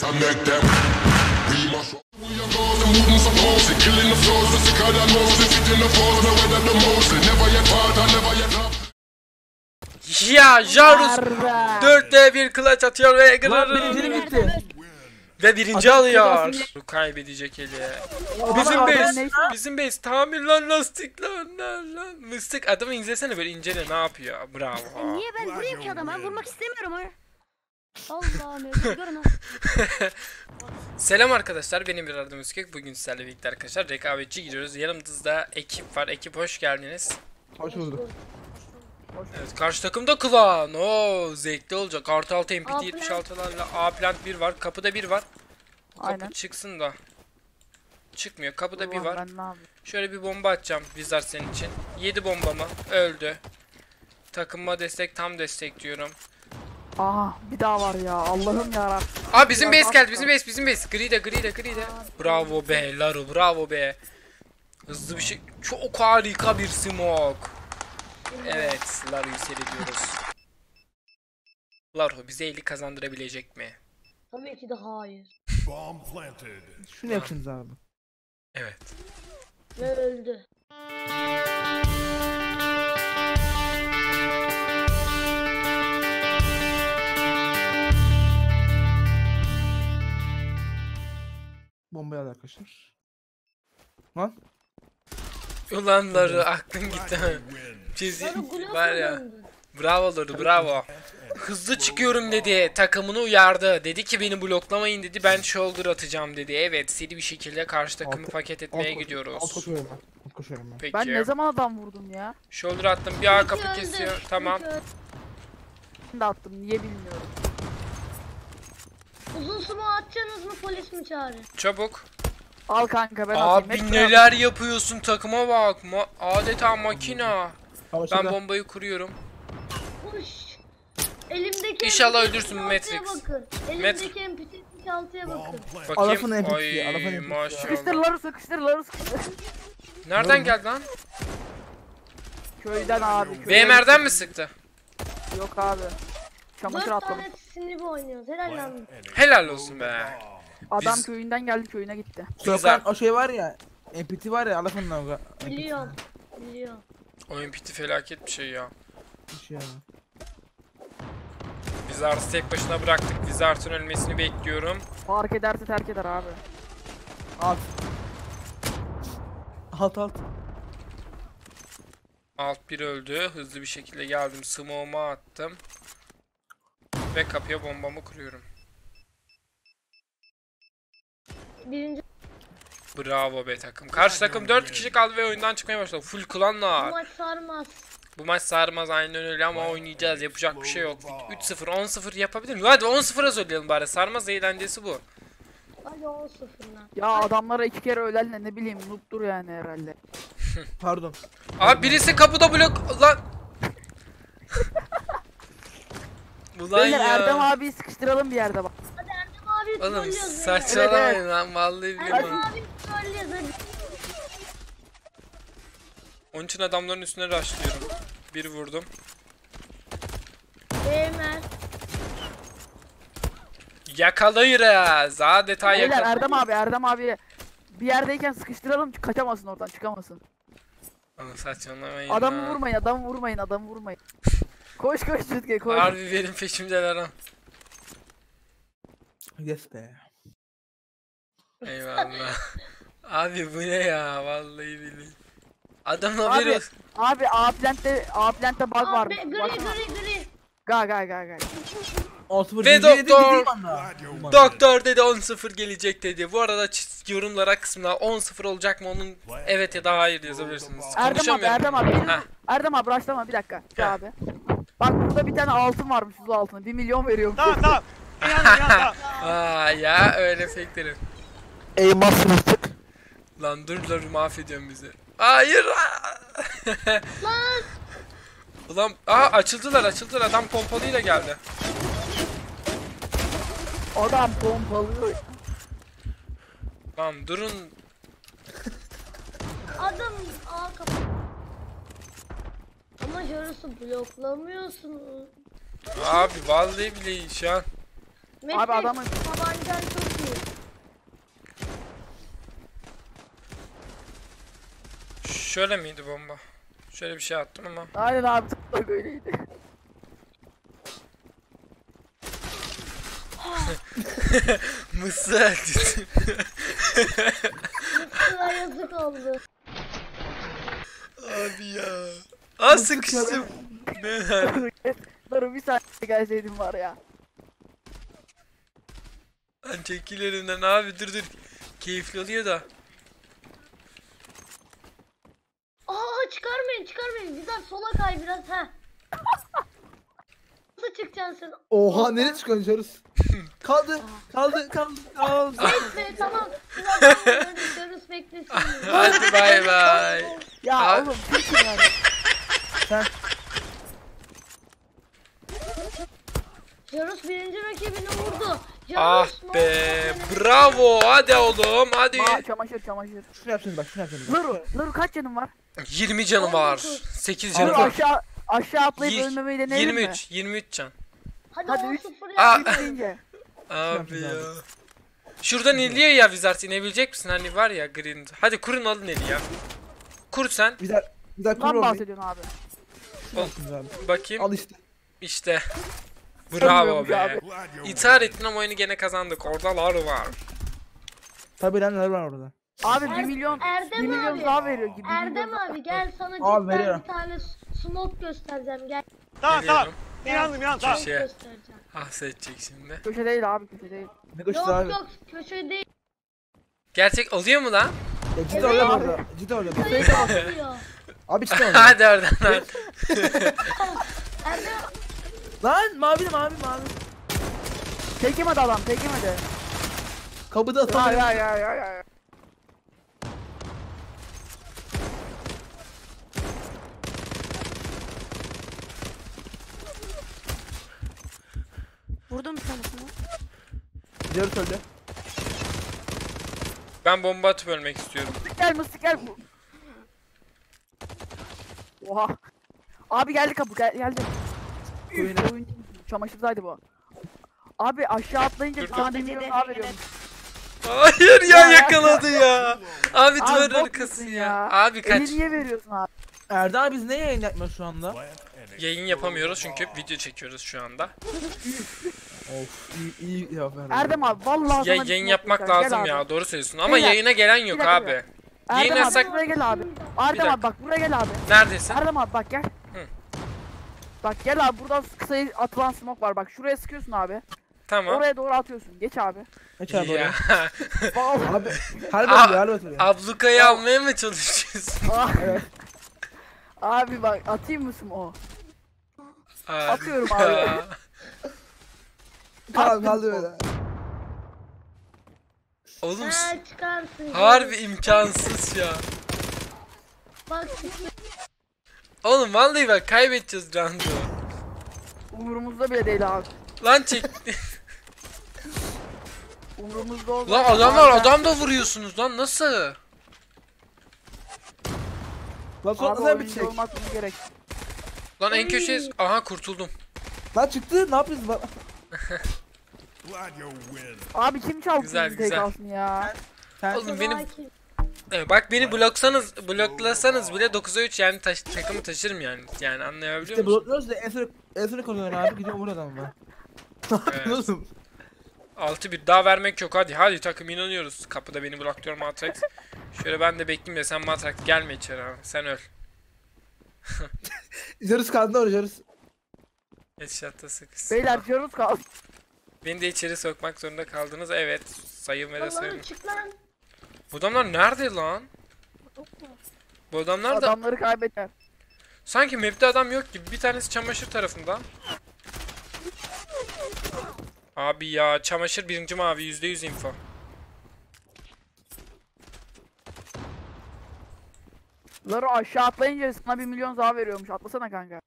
Ya Jarrus 4'te bir clutch atıyor ve birinci alıyor. Kaybedecek eli. Bizim base, bizim base. Tamir lan lastikler lan. Mıstık adamı izlesene böyle, incele ne yapıyor. Bravo. Niye ben buraya ki adama vurmak istemiyorum ha. Allah'ım görün. Selam arkadaşlar, benim Erdem Özkök. Bugün sizlerle birlikte arkadaşlar rekabetçi gidiyoruz. Yanımızda ekip var. Ekip hoş geldiniz. Hoş bulduk. Evet, karşı takımda Klan. Oo, zevkli olacak. Artı 6 MPT 76'larla A plant 1 var. Kapıda 1 var. Aynen. Kapı çıksın da. Çıkmıyor. Kapıda ulan, 1 var. Şöyle bir bomba atacağım Vizar senin için. 7 bombamı. Öldü. Takımıma destek, tam destek diyorum. Aa, bir daha var ya. Allah'ım ya. Aa, bizim base geldi. Bizim base. Gri de. Bravo be Laro, bravo be. Hızlı bir şey. Çok harika bir smoke. Evet, Laro'yu seyrediyoruz. Laro bize eli kazandırabilecek mi? Tabii ki de hayır. Şunu yapınız abi. Evet. Ve öldü. Bombaya da kaçır. Lan. Ulan Laro, aklın gitti. Var ya. Bravo Laro, bravo. Hızlı çıkıyorum dedi. Takımını uyardı. Dedi ki beni bloklamayın dedi. Ben shoulder atacağım dedi. Evet, seri bir şekilde karşı takımı paket etmeye gidiyoruz. Alt koşuyorum ben. Peki. Ben ne zaman adam vurdum ya? Shoulder attım. Bir A kapı kesiyor. Tamam. Şimdi attım. Niye bilmiyorum. Uzun smoke atacaksınız mı? Polis mi çağırır? Çabuk. Al kanka, ben abi atayım. Neler yapıyorsun, takıma bak. Adeta makina. Ben bombayı kuruyorum. Uş. Elimdeki İnşallah öldürsün Matrix. Elimdeki MPT'nin 6'ya bakın. Bakayım. Ay maşallah. Sıkıştır Laro. Nereden geldi lan? Köyden abi. BMR'den mi sıktı? Yok abi. Çamaşır atlamış. 4 tane sinirli oynuyoruz. Helal olsun be. Adam köyünden geldi, köyüne gitti. Sokan o şey var ya, MPT var ya, alafın lan. Biliyorum. O MPT felaket bir şey ya. Biz artık tek başına bıraktık. Biz artık ölmesini bekliyorum. Fark ederse terk eder abi. Alt bir öldü. Hızlı bir şekilde geldim. Smoke'uma attım. Ve kapıya bombamı kuruyorum. Birinci. Bravo be takım. Karşı takım 4 kişi kaldı ve oyundan çıkmaya başladı. Full Klan'la. Bu maç sarmaz. Aynen öyle ama oynayacağız. Yapacak bir şey yok. 3-0, 10-0 yapabilir miyim? Hadi 10-0'a söyleyelim bari. Sarmaz, eğlencesi bu. Hadi 10-0'la. Ya adamlara 2 kere ölenle ne bileyim, noob'dur yani herhalde. Pardon. Abi birisi kapıda blok lan. Ulan ya. Erdem abiyi sıkıştıralım bir yerde bak. Oğlum saçmalamayın lan, vallahi bilmiyorum. Onun için adamların üstüne rushlıyorum. Bir vurdum. Emre. Yakalayırız. Adeta yakalayırız. Erdem abi. Bir yerdeyken sıkıştıralım, kaçamasın oradan, çıkamasın. Oğlum saçmalamayın. Adamı vurmayın. Koş Rüzgar, koş. Harbi benim peşimdeler ha. Yes be. Eyvallah. Abi bu ne ya, vallahi billahi. Adamla veriyoruz. Abi A plant'te bug var. Gri. Ga. Ve doktor dedi 10-0 gelecek dedi. Bu arada yorumlara kısmına 10-0 olacak mı onun evet ya da hayır yazabilirsiniz. Erdem abi başlama bir dakika. Abi. Bak burada bir tane altın varmış, bu altını 1 milyon veriyorum. Tamam. Aa ya öyle feklerim. Ey Mıstık. Lan dur Laro, mahvediyorsun bizi. Hayır. Lan. Ulan açıldılar. Adam pompalıyla geldi. Adam pompalı. Lan durun. Adam kapat. Ama Jarrus'u bloklamıyorsun. Abi vallahi bile şu an. Mesut, abi adamın tabancan çok iyi. Şöyle miydi bomba? Şöyle bir şey attım ama. Aynen abi, tıpkı böyleydi. Mısır elçisi. Mısır'a yazık oldu. Abi ya. Aa sıkıştım. Doro bir saniye gelseydim var ya. Lan çekil elimden abi, dur dur. Keyifli oluyor da. Aa çıkarmayın çıkarmayın. Vizar sola kay biraz ha. Nasıl çıkacaksın sen? Oha nereye çıkıyorsun Charus? Kaldı kaldı kaldı kaldı. Bekle tamam. Charus beklesin. Hadi bay bay. Ya abi. Oğlum peki yani. Sen. Jarrus birinci rakibini vurdu. Jarrus, ah be, bravo, hadi oğlum, hadi. Aa, çamaşır, çamaşır. Şunu yapsın bak, şunu yapsın. Laro kaç canın var? 20 canım var. 8 canım var. Aşağı atlayıp ölmemeyi deneyelim mi? 23 can. Hadi 3-0 abi ya. Şuradan Eli'ye ya Vizar, inebilecek misin? Hani var ya green. Hadi kurun alın Eli ya. Kur sen. Vizar kurun. Lan bahsediyorsun abi. Bakayım. Al işte. İşte. Bravo be. İntihar ettin ama oyunu gene kazandık. Orada Laro var. Tabii lan Laro var orada. Abi 1 milyon, 1 milyon daha veriyor gibi. Erdem abi gel sana cidden bir tane smoke göstereceğim. Gel. Tamam tamam. İnandım ya tamam. Göstereceğim. Ahsedecek şimdi. Köşe değil abi, köşe değil. Ne köşe abi? Yok köşe değil. Gerçek oluyor mu lan? Ciddi orada burada. Ciddi orada. Abi ciddi orada. Hadi oradan lan. Erdem lan mavi. Tekemedi adam, tekemedi. Kapıda atamıyor. Ya. Vurdum bir tanesini. Diğeri söyledi. Ben bomba atıp ölmek istiyorum. Mıstık gel. Oha. Abi geldi kapı, geldi. Oyun çamaşırdaydı bu. Abi aşağı atlayınca tane daha veriyorum. Hayır ya yakaladı ya. Abi duvar arkası ya. Abi kaç. Eli niye veriyorsun abi? Erdem biz ne yayın yapmıyoruz şu anda? Yayın yapamıyoruz çünkü video çekiyoruz şu anda. Of iyi ya Erdem abi vallahi. Ya yayın yapmak lazım ya, doğru söylüyorsun ama yayına gelen yok abi. Yayın yapsak buraya gel abi. Erdem abi bak buraya gel abi. Neredesin? Erdem abi bak gel. Bak gel abi, buradan kısaya atılan smoke var, bak şuraya sıkıyorsun abi. Tamam. Oraya doğru atıyorsun, geç abi. Geç abi oraya. Abi harbi ablukayı almaya mı çalışıyorsun? Evet. Abi bak atayım mı smoke? Atıyorum abi. Tamam kaldı öyle. Oğlum harbi imkansız ya. Bak oğlum vallahi bak kaybedeceğiz roundu. Umurumuzda bile değil abi. Lan çek. Umurumuzda oldu. Lan adam var, adam da vuruyorsunuz lan, nasıl? Lan sonunda bir çek. Lan en köşeyiz. Aha kurtuldum. Lan çıktı, ne yapıyorsun lan? Abi kim çaldı bizi kalsın ya? Oğlum benim. Evet, bak beni bloklasanız bile 9'a 3 yani takımı taşırım yani anlayabiliyor musun? Blokluyoruz da en son konuyor abi, gidiyorum buradan ben. Evet. 6-1 daha vermek yok, hadi takım inanıyoruz. Kapıda beni blokluyor Matrix. Şöyle ben de bekleyeyim de sen Matrix gelme içeri abi, sen öl. Jarrus kaldı orada, Jarrus. Headshot'ta sıkışsın. Beyler Jarrus kaldı. Beni de içeri sokmak zorunda kaldınız, evet. Sayın. Bu adamlar nerede lan? Bu adamlar da... Adamları kaybeder. Sanki map'te adam yok gibi. Bir tanesi çamaşır tarafında. Abi ya çamaşır birinci mavi. %100 info. Laro aşağı atlayınca sana 1 milyon daha veriyormuş. Atlasana kanka.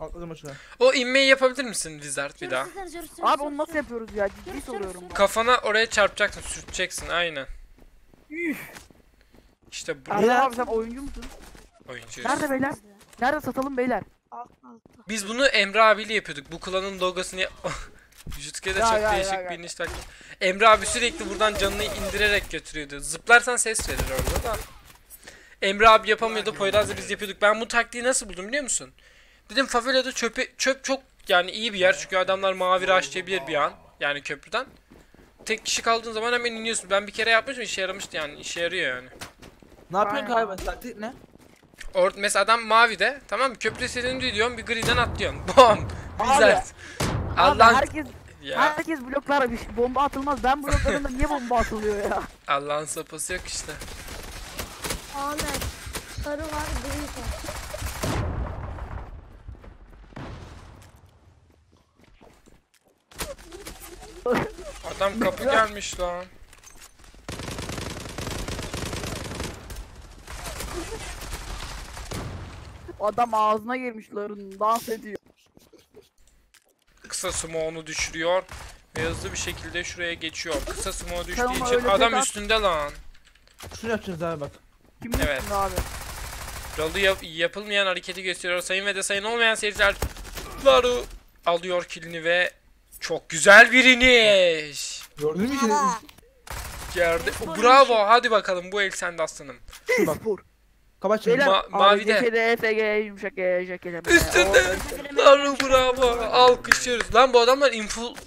Atladım aşağı. O inmeyi yapabilir misin Vizard bir daha? Abi onu nasıl yapıyoruz ya? Ciddi soruyorum. Kafana oraya çarpacaksın. Sürteceksin aynen. Üf. İşte bu. Erdem abi sen oyuncu musun? Oyuncuyuz. Nerede beyler? Nerede satalım beyler? Biz bunu Emre abiyle yapıyorduk. Bu klanın logosunu Jutke'de çok değişik bir iniş taktiği. Emre abi sürekli buradan canını indirerek götürüyordu. Zıplarsan ses verir orada da. Emre abi yapamıyordu. Poyraz'la biz yapıyorduk. Ben bu taktiği nasıl buldum biliyor musun? Dedim favelada çöp çok yani iyi bir yer. Çünkü adamlar mavi rush diyebilir bir an. Yani köprüden. Tek kişi kaldığın zaman hemen iniyorsun. Ben bir kere yapmıştım, işe yaramıştı yani. İşe yarıyor yani. Ne yapıyorsun abi? Taktik ne? Mesela adam mavi de, tamam mı? Köprü istediğini duyuyorsun, bir griden atlıyorsun. Bom! Vizar. Allah'ın... Herkes bloklara bir şey, bomba atılmaz. Ben bloklarımda niye bomba atılıyor ya? Allah'ın sapası yok işte. Ahmet, sarı var, gri var. Adam kapı gelmiş lan. Adam ağzına girmiş Laro'nun, dans ediyor. Kısa smoke'unu düşürüyor ve hızlı bir şekilde şuraya geçiyor. Kısa smoke'u düştüğü için adam üstünde lan. Şunu yapacağız abi bak. Kim evet. Abi? Lalo yapılmayan hareketi gösteriyor. Sayın ve de sayın olmayan seyirciler. Laro alıyor killini ve çok güzel bir iniş. Gördün mü? Geldi. Bravo. Hadi bakalım bu el sende aslanım. Bak. Mavide. Üstünde. Laro bravo. Alkışlıyoruz. Lan bu adamlar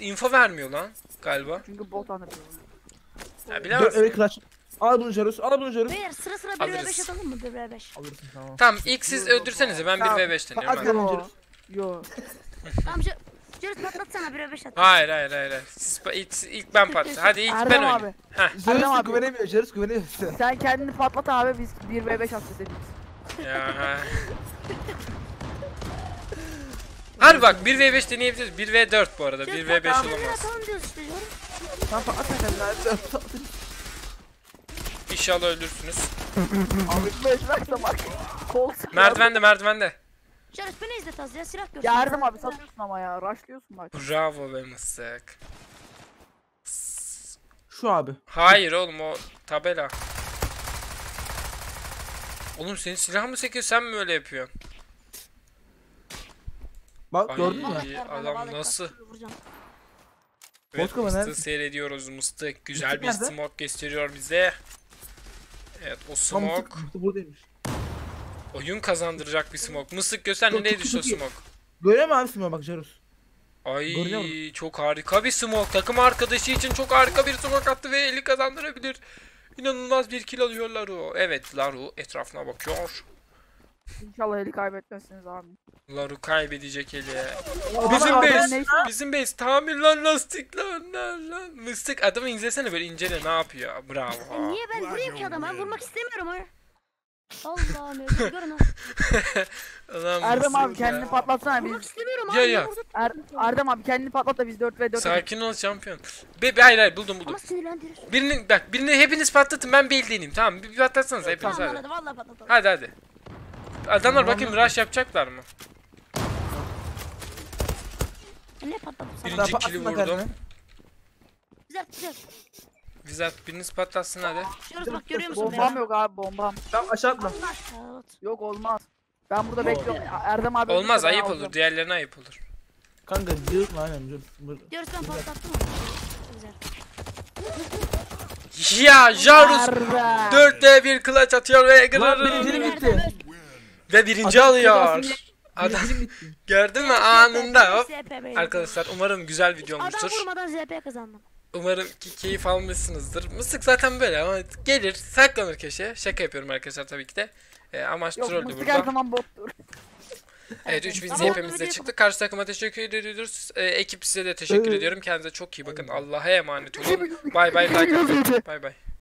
info vermiyor lan galiba. Çünkü bot anlatıyor. Ya bilemezsin. Evet Klaç. Al bunu Jarrus. Hayır sıra 1v5 atalım mı? 1v5. Alırsın tamam. Tamam ilk siz öldürsenize ben 1v5 deniyorum. Hadi. Yok. Amca Jarrus patlatsana 1v5 at. Hayır. Siz ilk ben patlatacağım. Hadi ilk ben oynayayım. Jarrus güvenemiyor. Sen kendini patlat abi biz 1v5 atacağız hepimiz. Ya. Hadi bak 1v5 deneyebiliriz. 1v4 bu arada. 1v5 olamaz. Tamam patlat. İnşallah ölürsünüz. Merdivende. Jarrus beni izlet az ya, silah görsün. Yardım abi satıyorsun ama ya, rushlıyorsun bak. Bravo be Mıstık. Şu abi. Hayır oğlum o tabela. Oğlum senin silah mı sekiyor, sen mi öyle yapıyorsun? Bak ay, gördün mü? Adam nasıl? Evet, Mıstık'ı seyrediyoruz. Mıstık güzel bir smoke gösteriyor bize. Evet o smoke. Oyun kazandıracak bir smoke. Mıstık göster ne düştü o smoke. Görüyor mu abi smoke bak Jarrus? Ay çok harika bir smoke. Takım arkadaşı için çok harika bir smoke attı ve eli kazandırabilir. İnanılmaz bir kill alıyor Laro. Evet Laro etrafına bakıyor. İnşallah eli kaybetmezsiniz abi. Laro kaybedecek eli. Bizim base tamir lan lastik lan. Mıstık adamı izlesene böyle incele ne yapıyor. Bravo. Niye ben vurayım ki adama? Vurmak istemiyorum ha. Allah'ım öyle görün ha. Erdem abi kendini patlatsana. Vurmak istemiyorum abi. Ya. Erdem abi kendini patlat da biz 4v4. Sakin ol şampiyon. Hayır buldum. Ama sinirlendiriyorsun. Birini hepiniz patlatın ben bildiğineyim tamam mı? Bir patlatsanız hepiniz hadi. Tamam vallahi patlatalım. Hadi. Adamlar bakayım rush yapacaklar mı? Ne patladı? Birinci kili vurdum. Vizar biriniz patlatsın hadi. Şurası bak görüyor musun? Bombam yok abi bombam. Tamam aşağı atla. Yok olmaz. Ben burada bekliyorum. Erdem abi. Olmaz ayıp olur. Diğerlerine ayıp olur. Kanka diyorsun aynen. Diyoruz ben patlattım mı? Ya Jarrus 4'te 1 clutch atıyor ve gitti. Ve birinci alıyor. Adam gördün mü anında. Arkadaşlar umarım güzel video olmuştur. Adam vurmadan ZP kazandım. Umarım ki keyif almışsınızdır. Mıstık zaten böyle ama gelir saklanır köşeye. Şaka yapıyorum arkadaşlar tabii ki de. Amaç trollü burada. Mıstık her zaman bottur. Evet 3000 ZP'mizle çıktı. Karşı takıma teşekkür ediyoruz. Ekip size de teşekkür ediyorum. Kendinize çok iyi bakın. Allah'a emanet olun. Bay bay.